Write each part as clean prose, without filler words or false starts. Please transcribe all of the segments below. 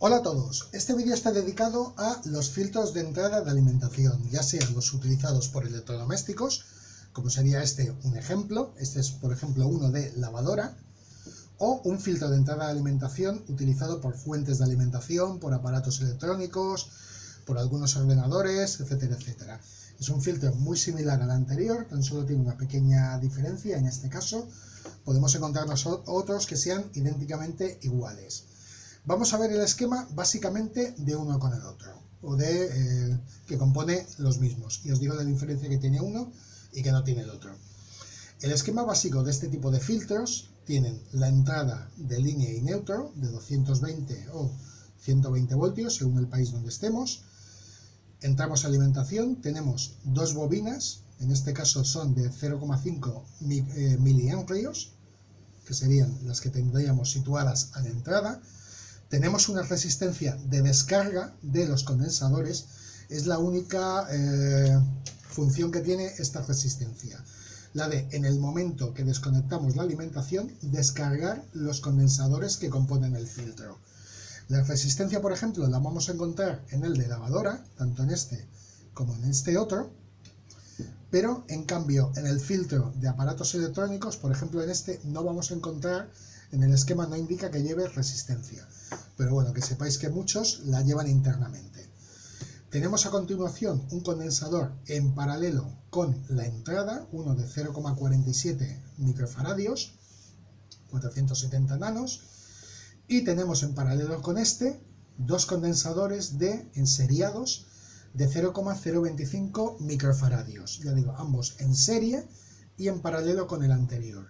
Hola a todos, este vídeo está dedicado a los filtros de entrada de alimentación, ya sean los utilizados por electrodomésticos, como sería este un ejemplo, este es por ejemplo uno de lavadora, o un filtro de entrada de alimentación utilizado por fuentes de alimentación, por aparatos electrónicos, por algunos ordenadores, etcétera, etcétera. Es un filtro muy similar al anterior, tan solo tiene una pequeña diferencia. En este caso podemos encontrarnos otros que sean idénticamente iguales. Vamos a ver el esquema básicamente de uno con el otro, o de que compone los mismos, y os digo la diferencia que tiene uno y que no tiene el otro. El esquema básico de este tipo de filtros tienen la entrada de línea y neutro de 220 o 120 voltios según el país donde estemos. Entramos a alimentación, tenemos dos bobinas, en este caso son de 0,5 miliamperios, que serían las que tendríamos situadas a la entrada. Tenemos una resistencia de descarga de los condensadores, es la única función que tiene esta resistencia, la de, en el momento que desconectamos la alimentación, descargar los condensadores que componen el filtro. La resistencia, por ejemplo, la vamos a encontrar en el de lavadora, tanto en este como en este otro, pero en cambio en el filtro de aparatos electrónicos, por ejemplo en este, no vamos a encontrar, en el esquema no indica que lleve resistencia, pero bueno, que sepáis que muchos la llevan internamente. Tenemos a continuación un condensador en paralelo con la entrada, uno de 0,47 microfaradios, 470 nanos, y tenemos en paralelo con este dos condensadores de enseriados de 0,025 microfaradios, ya digo, ambos en serie y en paralelo con el anterior.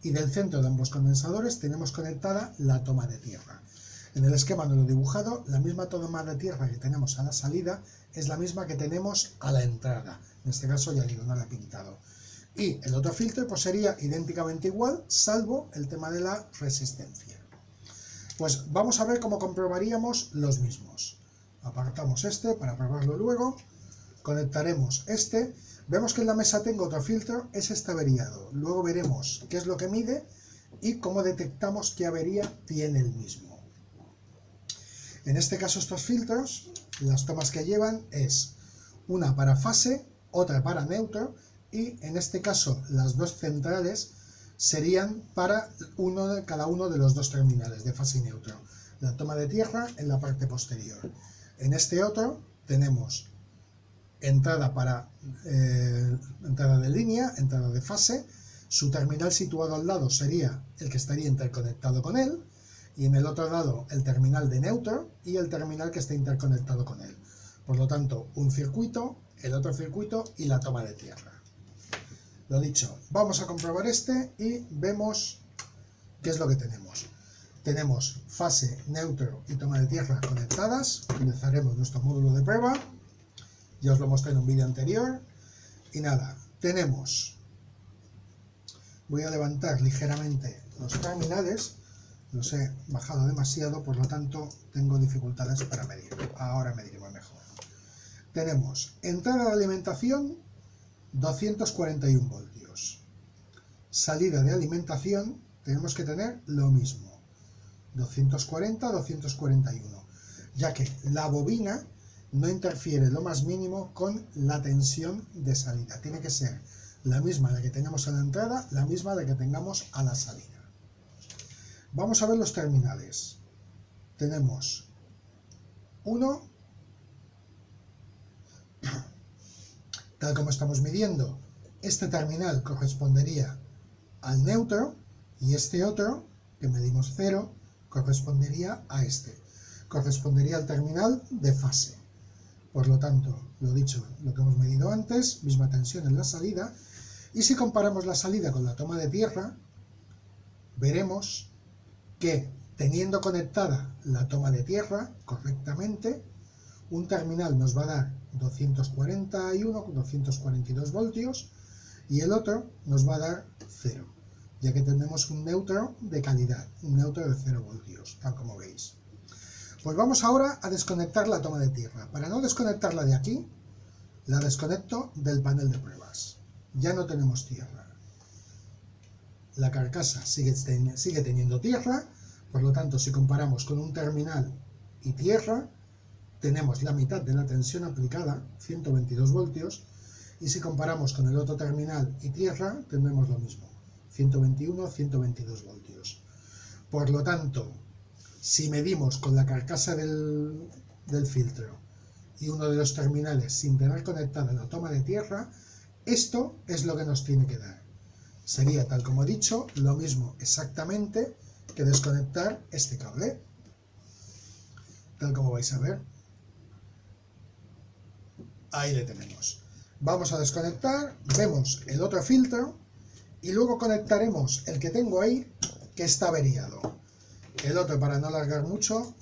Y del centro de ambos condensadores tenemos conectada la toma de tierra. En el esquema no lo he dibujado, la misma toma de tierra que tenemos a la salida es la misma que tenemos a la entrada. En este caso, ya digo, no la he pintado. Y el otro filtro pues sería idénticamente igual, salvo el tema de la resistencia. Pues vamos a ver cómo comprobaríamos los mismos. Apartamos este para probarlo luego. Conectaremos este. Vemos que en la mesa tengo otro filtro, ese está averiado. Luego veremos qué es lo que mide y cómo detectamos qué avería tiene el mismo. En este caso estos filtros, las tomas que llevan es una para fase, otra para neutro, y en este caso las dos centrales serían para cada uno de los dos terminales de fase y neutro. La toma de tierra en la parte posterior. En este otro tenemos entrada para entrada de línea, entrada de fase, su terminal situado al lado sería el que estaría interconectado con él, y en el otro lado el terminal de neutro y el terminal que está interconectado con él. Por lo tanto, un circuito, el otro circuito y la toma de tierra. Lo dicho, vamos a comprobar este y vemos qué es lo que tenemos. Tenemos fase, neutro y toma de tierra conectadas. Utilizaremos nuestro módulo de prueba. Ya os lo mostré en un vídeo anterior. Y nada, tenemos... Voy a levantar ligeramente los terminales. Los he bajado demasiado, por lo tanto tengo dificultades para medir. Ahora mediremos mejor. Tenemos entrada de alimentación 241 voltios. Salida de alimentación tenemos que tener lo mismo, 240, 241, ya que la bobina no interfiere lo más mínimo con la tensión de salida. Tiene que ser la misma la que tengamos a la entrada, la misma la que tengamos a la salida. Vamos a ver los terminales. Tenemos uno, tal como estamos midiendo, este terminal correspondería al neutro y este otro, que medimos 0, correspondería a este. Correspondería al terminal de fase. Por lo tanto, lo dicho, lo que hemos medido antes, misma tensión en la salida. Y si comparamos la salida con la toma de tierra, veremos que teniendo conectada la toma de tierra correctamente, un terminal nos va a dar 241, 242 voltios y el otro nos va a dar 0, ya que tenemos un neutro de calidad, un neutro de 0 voltios, tal como veis. Pues vamos ahora a desconectar la toma de tierra. Para no desconectarla de aquí, la desconecto del panel de pruebas. Ya no tenemos tierra. La carcasa sigue teniendo tierra, por lo tanto si comparamos con un terminal y tierra, tenemos la mitad de la tensión aplicada, 122 voltios, y si comparamos con el otro terminal y tierra, tendremos lo mismo, 121, 122 voltios. Por lo tanto, si medimos con la carcasa del filtro y uno de los terminales sin tener conectada la toma de tierra, esto es lo que nos tiene que dar. Sería, tal como he dicho, lo mismo exactamente que desconectar este cable, tal como vais a ver. Ahí le tenemos. Vamos a desconectar, vemos el otro filtro y luego conectaremos el que tengo ahí, que está averiado. El otro, para no alargar mucho,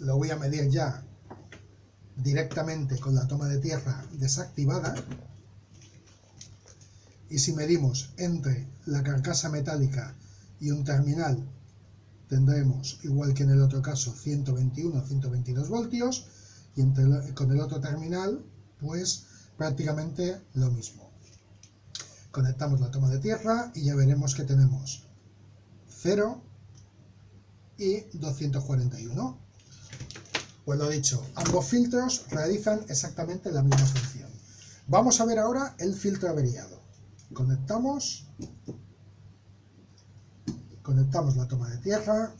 lo voy a medir ya directamente con la toma de tierra desactivada. Y si medimos entre la carcasa metálica y un terminal, tendremos, igual que en el otro caso, 121 o 122 voltios, y con el otro terminal, pues prácticamente lo mismo. Conectamos la toma de tierra y ya veremos que tenemos 0 y 241. Pues lo dicho, ambos filtros realizan exactamente la misma función. Vamos a ver ahora el filtro averiado. Conectamos la toma de tierra.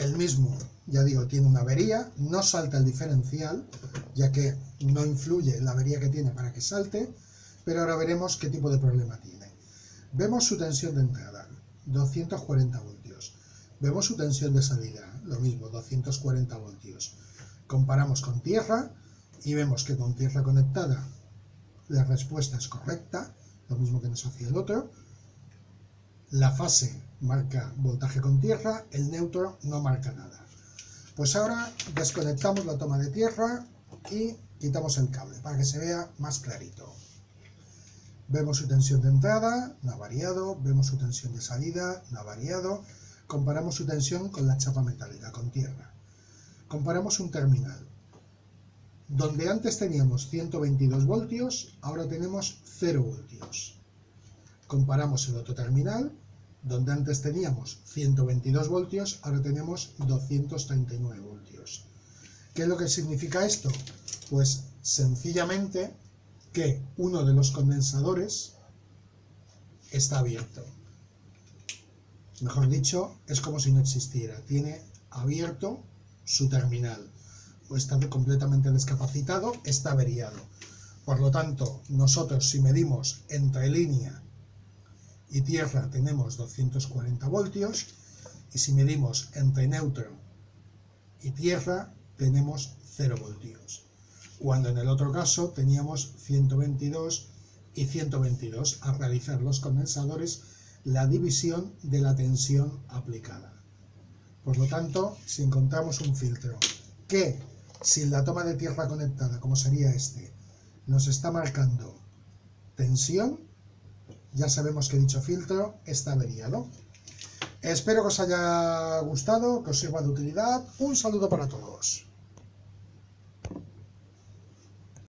El mismo, ya digo, tiene una avería, no salta el diferencial, ya que no influye la avería que tiene para que salte, pero ahora veremos qué tipo de problema tiene. Vemos su tensión de entrada, 240 voltios. Vemos su tensión de salida, lo mismo, 240 voltios. Comparamos con tierra y vemos que con tierra conectada la respuesta es correcta, lo mismo que nos hacía el otro. La fase marca voltaje con tierra, el neutro no marca nada. Pues ahora desconectamos la toma de tierra y quitamos el cable para que se vea más clarito. Vemos su tensión de entrada, no ha variado, vemos su tensión de salida, no ha variado. Comparamos su tensión con la chapa metálica, con tierra. Comparamos un terminal. Donde antes teníamos 122 voltios, ahora tenemos 0 voltios. Comparamos el otro terminal, donde antes teníamos 122 voltios, ahora tenemos 239 voltios. ¿Qué es lo que significa esto? Pues sencillamente que uno de los condensadores está abierto. Mejor dicho, es como si no existiera. Tiene abierto su terminal. O está completamente descapacitado, está averiado. Por lo tanto, nosotros si medimos entre línea y tierra tenemos 240 voltios, y si medimos entre neutro y tierra tenemos 0 voltios, cuando en el otro caso teníamos 122 y 122 al realizar los condensadores la división de la tensión aplicada. Por lo tanto, si encontramos un filtro que sin la toma de tierra conectada, como sería este, nos está marcando tensión, ya sabemos que dicho filtro está averiado. Espero que os haya gustado, que os sirva de utilidad. Un saludo para todos.